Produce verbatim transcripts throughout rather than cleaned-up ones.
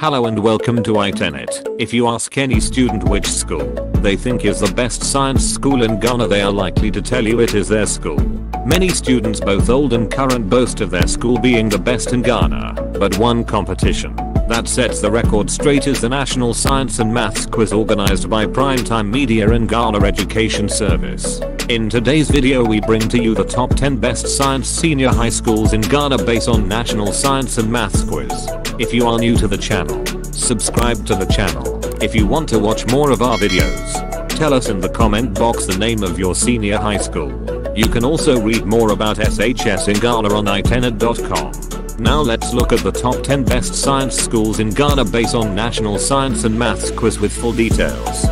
Hello and welcome to iTenet. If you ask any student which school they think is the best science school in Ghana, they are likely to tell you it is their school. Many students, both old and current, boast of their school being the best in Ghana, but one competition that sets the record straight is the National Science and Maths Quiz organized by Primetime Media and Ghana Education Service. In today's video we bring to you the top ten best science senior high schools in Ghana based on National Science and Maths Quiz. If you are new to the channel, subscribe to the channel. If you want to watch more of our videos, tell us in the comment box the name of your senior high school. You can also read more about S H S in Ghana on itenet dot com. Now let's look at the top ten best science schools in Ghana based on National Science and Maths Quiz with full details.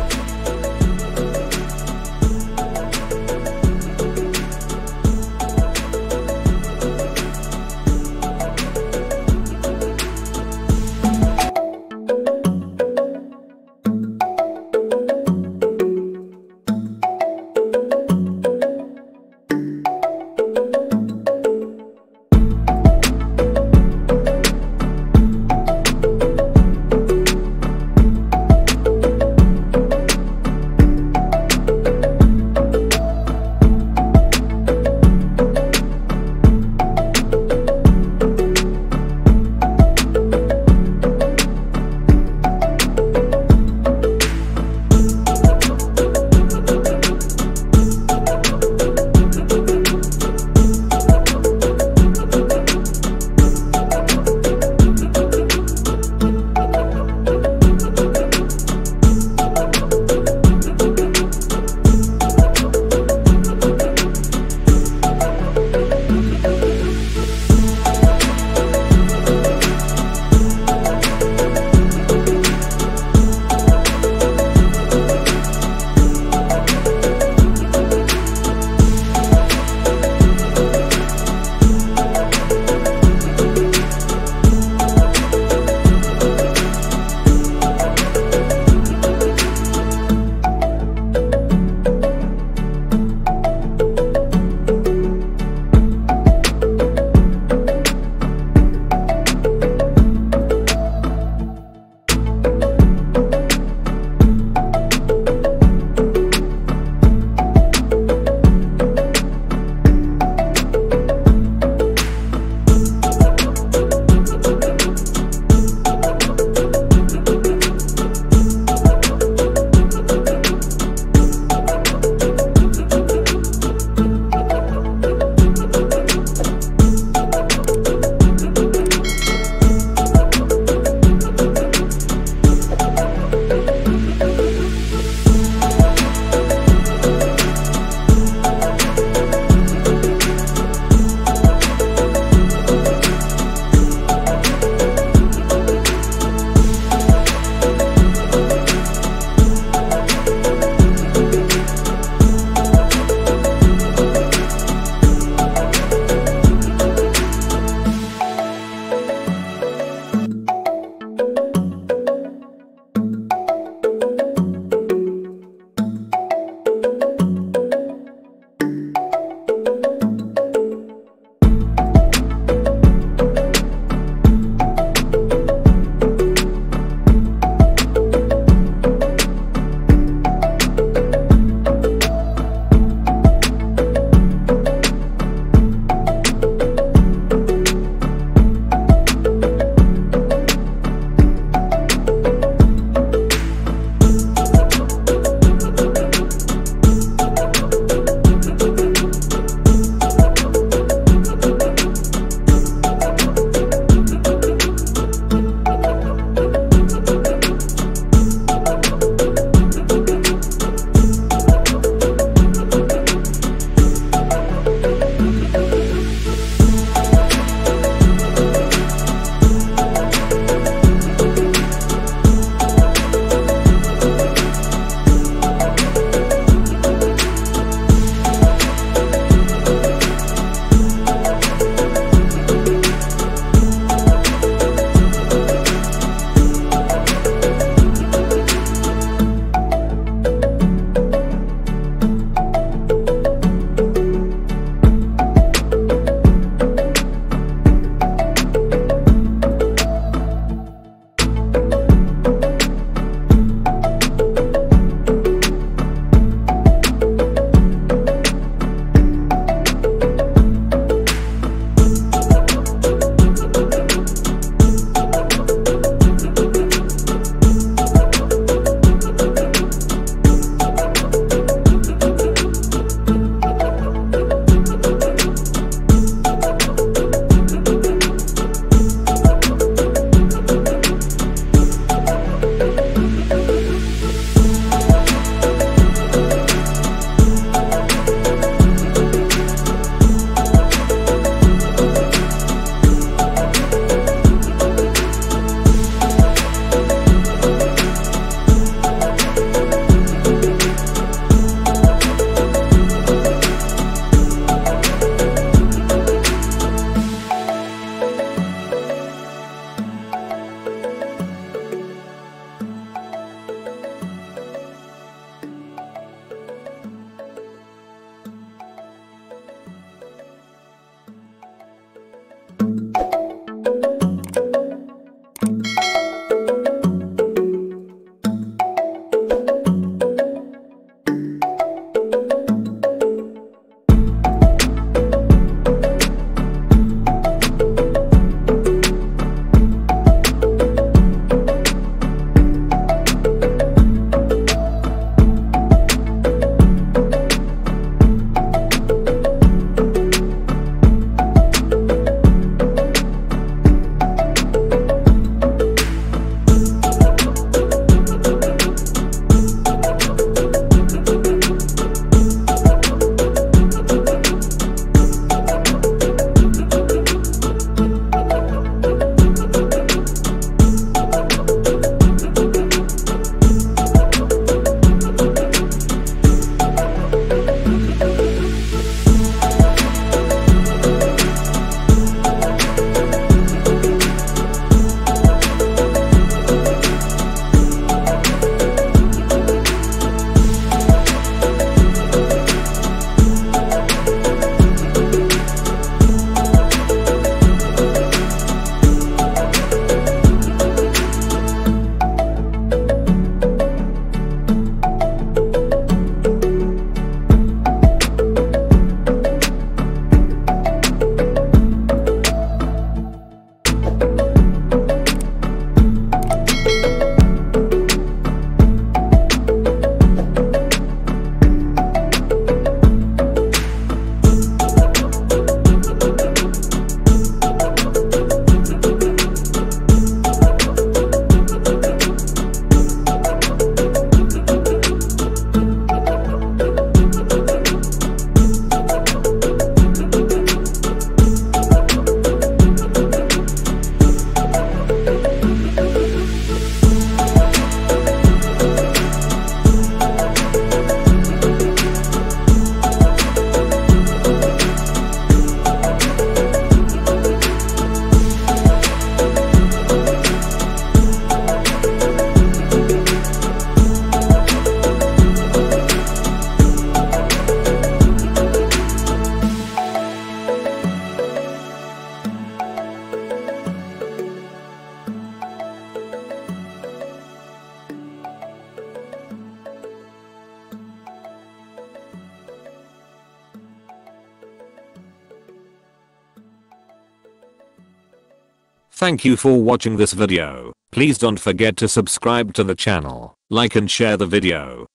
Thank you for watching this video. Please don't forget to subscribe to the channel, like and share the video.